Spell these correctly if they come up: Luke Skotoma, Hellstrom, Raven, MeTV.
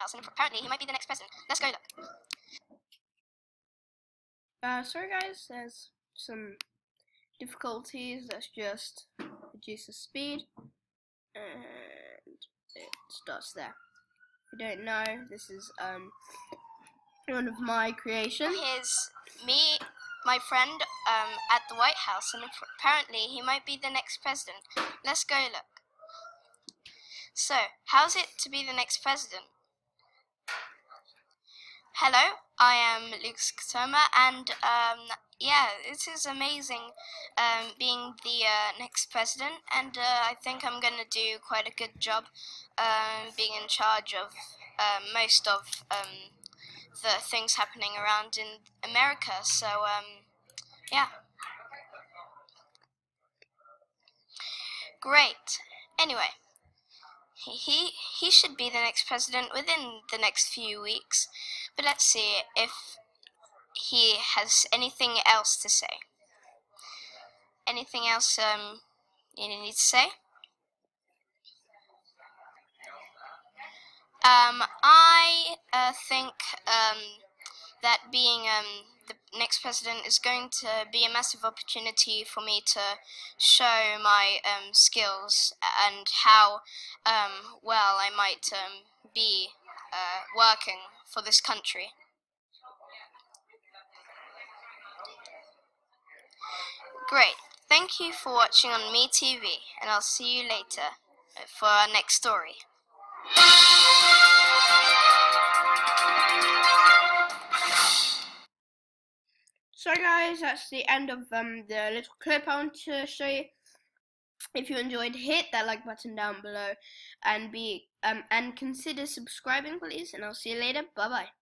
else, and apparently he might be the next president. Let's go look. Sorry guys, there's some difficulties. Let's just reduce the speed, and it starts there. If you don't know, this is one of my creations. Here's me, my friend, at the White House, and apparently he might be the next president. Let's go look. So, how's it to be the next president? Hello, I am Luke Skotoma, and yeah, this is amazing being the next president, and I think I'm going to do quite a good job being in charge of most of the things happening around in America, so yeah. Great. Anyway. He should be the next president within the next few weeks, but let's see if he has anything else to say. Anything else you need to say? I think that being the next president is going to be a massive opportunity for me to show my skills and how well I might be working for this country. Great. Thank you for watching on MeTV, and I'll see you later for our next story. So guys, that's the end of the little clip I want to show you. If you enjoyed, hit that like button down below, and consider subscribing, please. And I'll see you later. Bye bye.